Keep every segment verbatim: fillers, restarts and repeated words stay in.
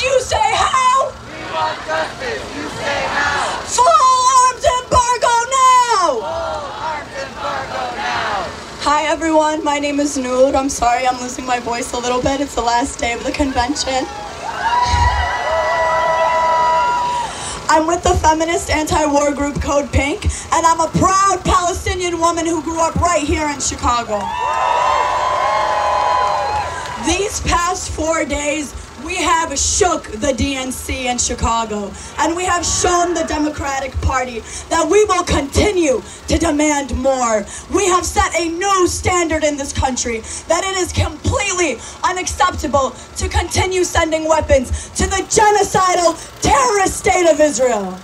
justice, you say how? We want justice, you say how? Full arms embargo now! Full arms embargo now! Hi everyone, my name is Noor. I'm sorry I'm losing my voice a little bit. It's the last day of the convention. I'm with the feminist anti-war group Code Pink, and I'm a proud Palestinian woman who grew up right here in Chicago. These past four days, we have shook the D N C in Chicago, and we have shown the Democratic Party that we will continue to demand more. We have set a new standard in this country that it is completely unacceptable to continue sending weapons to the genocidal terrorist state of Israel.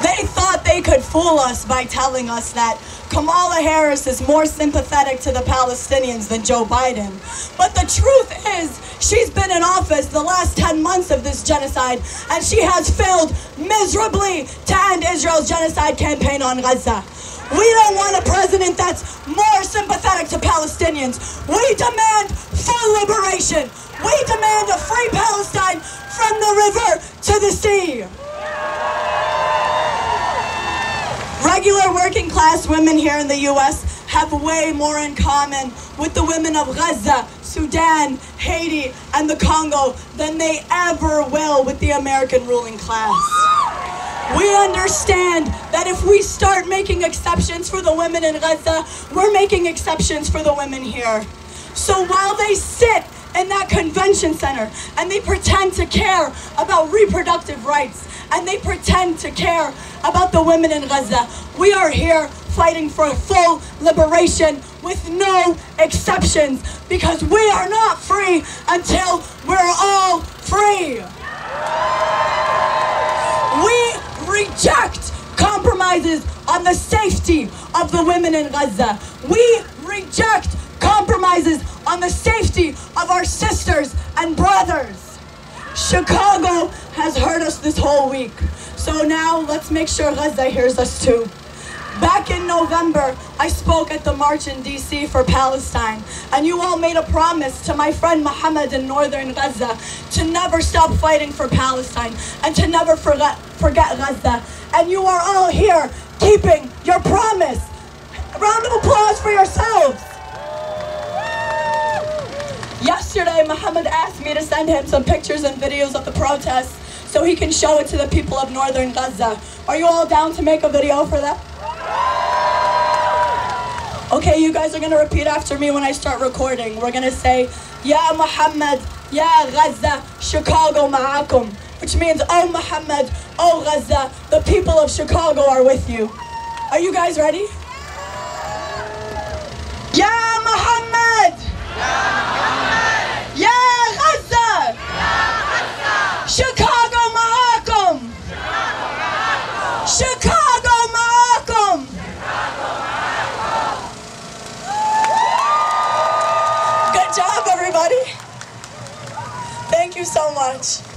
They thought they could fool us by telling us that Kamala Harris is more sympathetic to the Palestinians than Joe Biden. But the truth is, she's been in office the last ten months of this genocide, and she has failed miserably to end Israel's genocide campaign on Gaza. We don't want a president that's more sympathetic to Palestinians. We demand full liberation. We demand a free Palestine from the river to the sea. Regular working class women here in the U S have way more in common with the women of Gaza, Sudan, Haiti, and the Congo than they ever will with the American ruling class. We understand that if we start making exceptions for the women in Gaza, we're making exceptions for the women here. So while they sit in that convention center and they pretend to care about reproductive rights, and they pretend to care about the women in Gaza, we are here fighting for full liberation with no exceptions, because we are not free until we're all free. We reject compromises on the safety of the women in Gaza. We reject compromises on the safety of our sisters and brothers. Chicago has heard us this whole week, so now let's make sure Gaza hears us too. Back in November, I spoke at the march in D C for Palestine, and you all made a promise to my friend Muhammad in northern Gaza to never stop fighting for Palestine and to never forget, forget Gaza. And you are all here keeping your promise. A round of applause for yourselves. Yesterday, Muhammad asked me to send him some pictures and videos of the protests so he can show it to the people of northern Gaza. Are you all down to make a video for that? Okay, you guys are going to repeat after me when I start recording. We're going to say, Ya Muhammad, Ya Gaza, Chicago ma'akum, which means, Oh Muhammad, Oh Gaza, the people of Chicago are with you. Are you guys ready? Ya Muhammad! Ya Chicago ma'akum! Chicago ma'akum! Good job, everybody. Thank you so much.